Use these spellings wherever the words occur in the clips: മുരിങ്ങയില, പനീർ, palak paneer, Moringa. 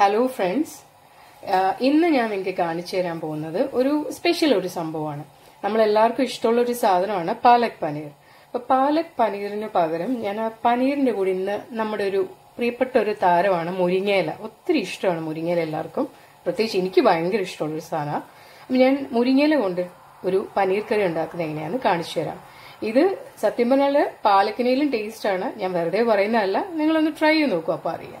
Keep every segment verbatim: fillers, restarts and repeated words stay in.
Hello friends. Uh, in the Yaminke Karnicheram Bonada, Uru special or Sambovana. Namalarko is tolerant on a palak paneer. A palak paneer in a pavaram, and a paneer in the wood in the Namaduru preparatoritara on a Moringa, or three stone Moringa larkum, Pratish incubanger is tolerant sana. Then Moringa wonder Uru paneer currenda and Karnichera. Either Satimanala, palakinil and taste turner, Yamverde Varanala, Nangalan try you no coparia.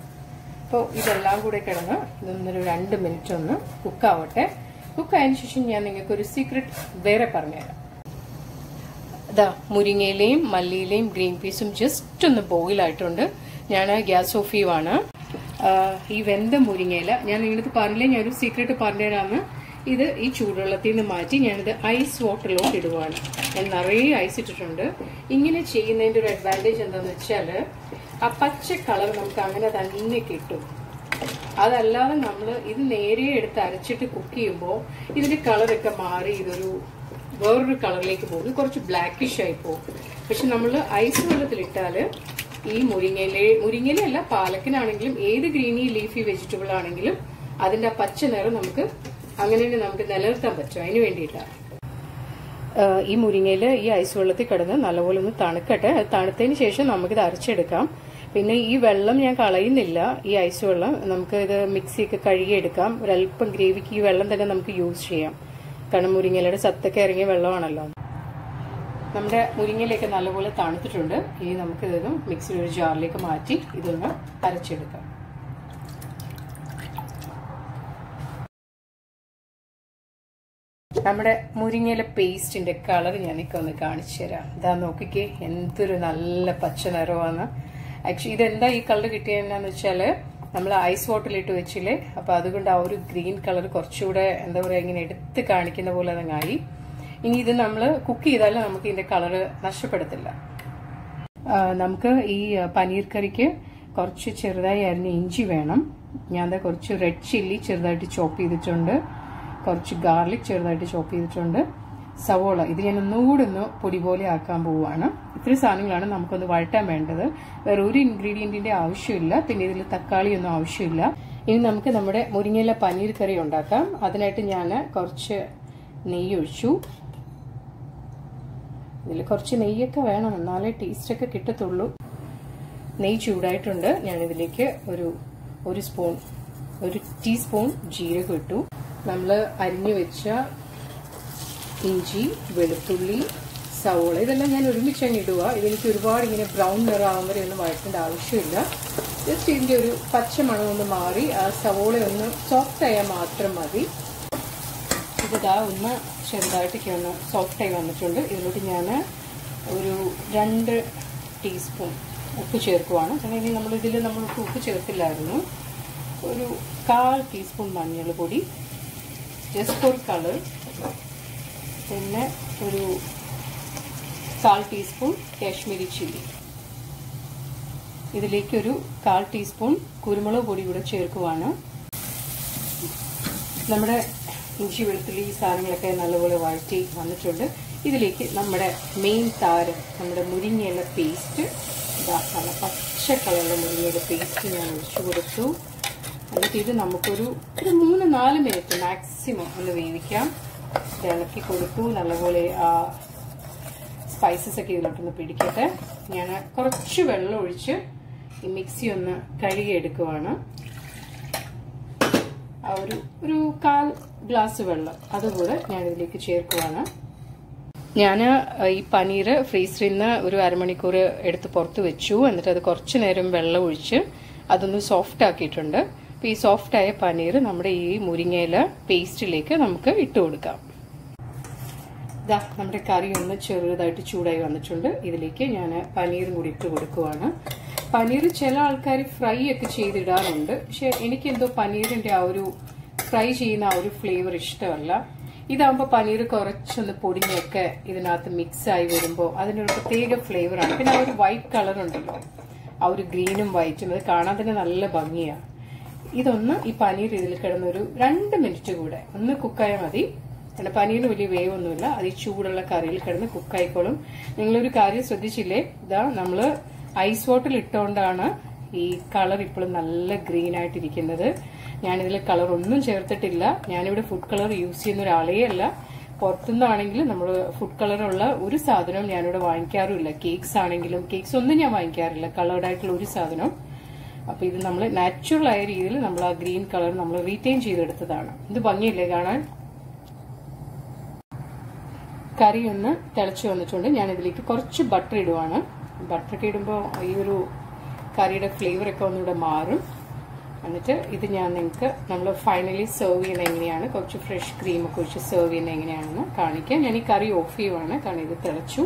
So, this is a little bit of a two minutes. Cook it. Cook it. Secret. The Moringa, Malli, green peas just boil it. I have gas off. I have a secret. This ice water. I ice it. A patch colour from Kamina than Nikitu. Other lava number is an area at the Architukumbo, is the colour like a mari, the word colour like a bowl, or blackish ipo. Which number ice over the litale, E. Moringa, Moringa, Palakin ananglim, either greeny leafy vegetable ananglim, other than a patch and aranamka, Angan and Amka Nalartha, but I knew in data. E. Moringa, E. ice over the Kadan, Alavolum, Tanakata, Tanathan station, Amaka Archedacam. പിന്നെ ഈ വെള്ളം ഞാൻ കളയുന്നില്ല ഈ ice വെള്ളം നമുക്ക് ഇത് mixie ഒക്കെ കഴുകി എടുക്കാം അല്പം ഗ്രേവിക്ക് ഈ വെള്ളം തന്നെ നമുക്ക് യൂസ് ചെയ്യാം കാരണം മുരിങ്ങയിലയുടെ സത്തക്ക ഇറങ്ങിയ വെള്ളമാണല്ലോ നമ്മുടെ മുരിങ്ങയിലേക്ക് നല്ലപോലെ തണുത്തിട്ടുണ്ട് ഇനി നമുക്ക് ഇത് മിക്സിയുടെ ഒരു ജാറിലേക്ക് മാറ്റി ഇതൊന്ന് അരച്ചെടുക്കാം നമ്മുടെ മുരിങ്ങയില പേസ്റ്റിന്റെ കളർ ഞാൻ ഇക്കൊന്ന് കാണിച്ചു തരാം ദാ നോക്കിക്കേ എന്തൊരു നല്ല പച്ച നിറമാണ് Actually, this is the ice water. We have a green color. We have a color. We have a cookie. We have a color. We have a paneer curry. We have a red chili. Savola, this is a noodle, podiboli, acambuana. Three sanning lanam on the white time and other, where Uri ingredient in the Aushilla, Pinidil Takali and Aushilla. In Namka Namade, Moringa Panir curry on Dakam, Adanataniana, Corche Neyushu. The Corche Neyaka and Nala taste like a kitatulu. Ney chudai tunda, Yanadileke, or a spoon, or a teaspoon, jeera good too. Namla Arinivicha. Inji, velutulli, savola. Idella njan orimichanu iduva. Idenku orupaadu ingane brown color aavumbo onnu vattanda avashyamilla. Just idinte oru pacha manam onnu maari aa savola onnu soft aaya mathram madi. Idu da onnu chendaayitte onnu soft aay vannichundu. Idilotte njan oru two teaspoon uppu cherkuvanu. Adane nammal idil nammal uppu cherthillarunnu. Oru one half teaspoon manjal podi. Just for color. Then one teaspoon Kashmiri chili. This is one teaspoon Kurumala podi. We have inchi veluthulli sarangalakku nallapole valti vannichundu. Idilekku nammade main thaaru nammade muringayila paste da kala pacha kalala muringayila paste njan ochu koduthu. Aduthe idu namukku oru three to four minute maximum onnu vevikkam. Then I will spices. I will mix it in the curry. I will add a glass of water. I will add a chair. I will add a freezer. I will add a portu and the corchinarium vella, which is soft. Piece of type paneer, നമ്മുടെ ഈ മുരിങ്ങയില പേസ്റ്റിലേക്ക് നമുക്ക് ഇട്ടു കൊടുക്കാം. ദാ നമ്മുടെ കറി ഒന്ന് ചെറുതായിട്ട് ചൂടായി വന്നിട്ടുണ്ട്. ഇതിലേക്ക് ഞാൻ പനീർ കൂടി ഇട്ടു കൊടുക്കുകയാണ്. പനീർ ചില ആൾക്കാർ ഫ്രൈ ഒക്കെ ചെയ്തിടാറുണ്ട്. പക്ഷേ എനിക്ക് എന്തോ പനീറിന്റെ ആ ഒരു ഫ്രൈ ചെയ്യുന്ന ആ ഒരു ഫ്ലേവർ ഇഷ്ടമല്ല. ഇതാകുമ്പോൾ പനീർ കുറച്ചൊന്ന് പൊടിഞ്ഞൊക്കെ ഇതിനകത്ത് മിക്സായി വരുമ്പോൾ അതിനൊരു പ്രത്യേക ഫ്ലേവറാണ്. പിന്നെ ആ ഒരു വൈറ്റ് കളറുണ്ടല്ലോ, ആ ഒരു ഗ്രീനും വൈറ്റും അത് കാണാൻ തന്നെ നല്ല ഭംഗിയാണ്. ഇതൊന്ന് ഈ പനീർ ഇതിൽ കിടന്നൊരു രണ്ട് മിനിറ്റ് കൂടെ ഒന്ന് കുക്കായാൽ മതി. കാരണം പനീറിന് വലിയ വേവൊന്നുമില്ല, അത് ഈ ചൂടുള്ള കറിയിൽ കിടന്ന് കുക്കായിക്കോളും. നിങ്ങളൊരു കാര്യം ശ്രദ്ധിച്ചില്ലേ, ഇതാ നമ്മൾ ഐസ് വാട്ടറിൽ ഇട്ടുകൊണ്ടാണ് ഈ കളർ ഇപ്പോഴും നല്ല ഗ്രീൻ ആയിട്ടിരിക്കുന്നത്. ഞാനിതിൽ കളർ ഒന്നും ചേർത്തിട്ടില്ല. ഞാനിവിടെ ഫുഡ് കളർ യൂസ് ചെയ്യുന്ന ഒരാളേ അല്ല. പുറത്തുനിന്നാണെങ്കിൽ നമ്മൾ ഫുഡ് കളറുള്ള ഒരു സാധനവും ഞാനിവിടെ വാങ്ങിക്കാറുമില്ല. കേക്ക്സ് ആണെങ്കിലും കേക്ക്സ് ഒന്നും ഞാൻ വാങ്ങിക്കാറില്ല, കളേർഡ് ആയിട്ടുള്ള ഒരു സാധനം. അപ്പൊ ഇത് നമ്മൾ നാച്ചുറൽ ആയ രീതിയിൽ നമ്മൾ ആ ഗ്രീൻ കളർ നമ്മൾ റീറ്റെയിൻ ചെയ്തെടുത്തതാണ്. ഇത് ഭംഗിയില്ലേ കാണാൻ? കറി ഒന്ന് തിളച്ചു വന്നിട്ടുണ്ട്. ഞാനിതിലേക്ക് കുറച്ച് ബട്ടർ ഇടുവാണ്. ബട്ടറൊക്കെ ഇടുമ്പോൾ ഈ ഒരു കറിയുടെ ഫ്ലേവറൊക്കെ ഒന്നുകൂടെ മാറും. എന്നിട്ട് ഇത് ഞാൻ നിങ്ങൾക്ക് നമ്മൾ ഫൈനലി സെർവ് ചെയ്യുന്ന എങ്ങനെയാണ്, കുറച്ച് ഫ്രഷ് ക്രീമൊക്കെ ഒഴിച്ച് സെർവ് ചെയ്യുന്ന എങ്ങനെയാണെന്ന് കാണിക്കാം. ഞാൻ ഈ കറി ഓഫ് ചെയ്യുവാണ്, കാരണം ഇത് തിളച്ചു.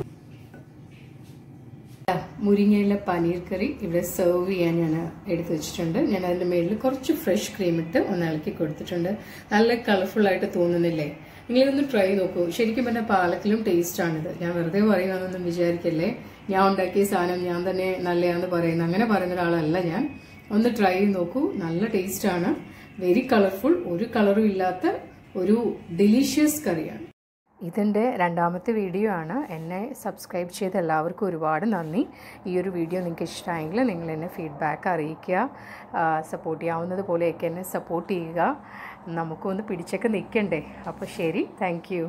മുരിങ്ങയിലെ പനീർ കറി ഇവിടെ സെർവ് ചെയ്യാൻ ഞാൻ എടുത്തു വെച്ചിട്ടുണ്ട്. ഞാൻ അതിൻ്റെ മേളിൽ കുറച്ച് ഫ്രഷ് ക്രീം ഇട്ട് ഒന്ന് ഇളക്കി കൊടുത്തിട്ടുണ്ട്. നല്ല കളർഫുള്ളായിട്ട് തോന്നുന്നില്ലേ? നിങ്ങളിതൊന്ന് ട്രൈ നോക്കൂ. ശരിക്കും പറഞ്ഞാൽ പാലക്കിലും ടേസ്റ്റാണിത്. ഞാൻ വെറുതെ പറയുന്നതൊന്നും വിചാരിക്കല്ലേ. ഞാൻ ഉണ്ടാക്കിയ സാധനം ഞാൻ തന്നെ നല്ലതാണെന്ന് പറയുന്നത്, അങ്ങനെ പറയുന്ന ഒരാളല്ല ഞാൻ. ഒന്ന് ട്രൈ ചെയ്ത് നോക്കൂ, നല്ല ടേസ്റ്റാണ്. വെരി കളർഫുൾ, ഒരു കളറും ഇല്ലാത്ത ഒരു ഡെലീഷ്യസ് കറിയാണ്. ഇതിൻ്റെ രണ്ടാമത്തെ വീഡിയോ ആണ്. എന്നെ സബ്സ്ക്രൈബ് ചെയ്ത എല്ലാവർക്കും ഒരുപാട് നന്ദി. ഈ ഒരു വീഡിയോ നിങ്ങൾക്ക് ഇഷ്ടമായെങ്കിൽ നിങ്ങൾ എന്നെ ഫീഡ്ബാക്ക് അറിയിക്കുക. സപ്പോർട്ട് ചെയ്യാവുന്നത് പോലെയൊക്കെ എന്നെ സപ്പോർട്ട് ചെയ്യുക. നമുക്കൊന്ന് പിടിച്ചൊക്കെ നിൽക്കണ്ടേ. അപ്പോൾ ശരി, താങ്ക് യു.